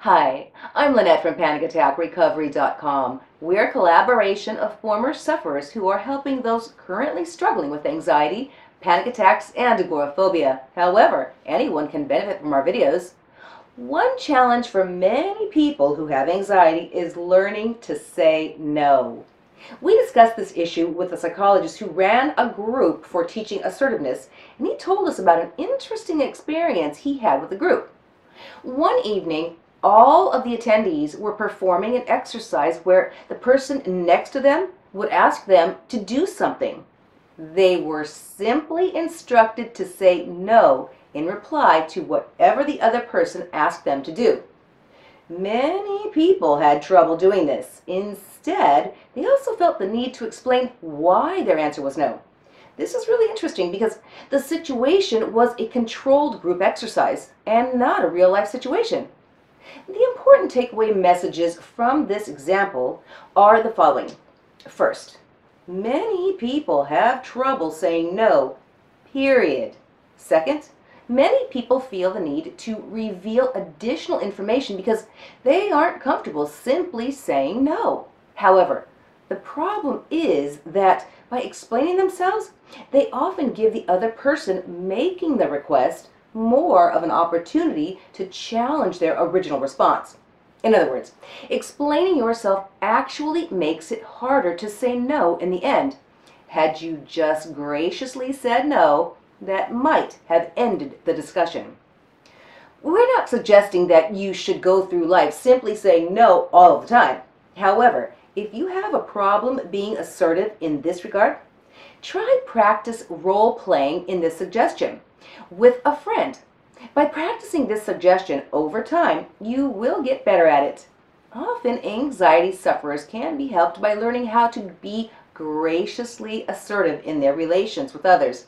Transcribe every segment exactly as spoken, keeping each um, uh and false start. Hi, I'm Lynette from panic attack recovery dot com. We're a collaboration of former sufferers who are helping those currently struggling with anxiety, panic attacks, and agoraphobia. However, anyone can benefit from our videos. One challenge for many people who have anxiety is learning to say no. We discussed this issue with a psychologist who ran a group for teaching assertiveness, and he told us about an interesting experience he had with the group. One evening, all of the attendees were performing an exercise where the person next to them would ask them to do something. They were simply instructed to say no in reply to whatever the other person asked them to do. Many people had trouble doing this. Instead, they also felt the need to explain why their answer was no. This is really interesting because the situation was a controlled group exercise and not a real-life situation. The important takeaway messages from this example are the following. First, many people have trouble saying no, period. Second, many people feel the need to reveal additional information because they aren't comfortable simply saying no. However, the problem is that by explaining themselves, they often give the other person making the request more of an opportunity to challenge their original response. In other words, explaining yourself actually makes it harder to say no in the end. Had you just graciously said no, that might have ended the discussion. We're not suggesting that you should go through life simply saying no all the time. However, if you have a problem being assertive in this regard, try practice role-playing in this suggestion with a friend. By practicing this suggestion over time, you will get better at it. Often, anxiety sufferers can be helped by learning how to be graciously assertive in their relations with others.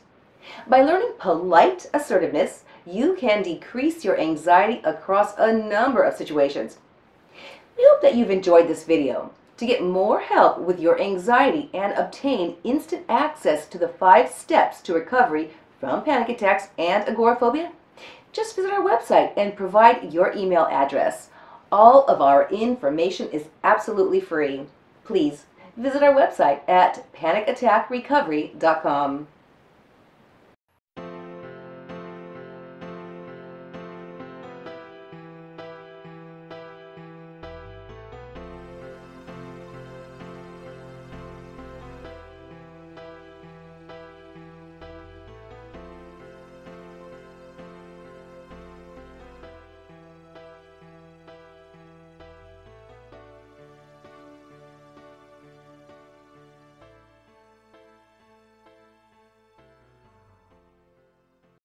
By learning polite assertiveness, you can decrease your anxiety across a number of situations. We hope that you've enjoyed this video. To get more help with your anxiety and obtain instant access to the five steps to recovery from panic attacks and agoraphobia, just visit our website and provide your email address. All of our information is absolutely free. Please visit our website at panic attack recovery dot com.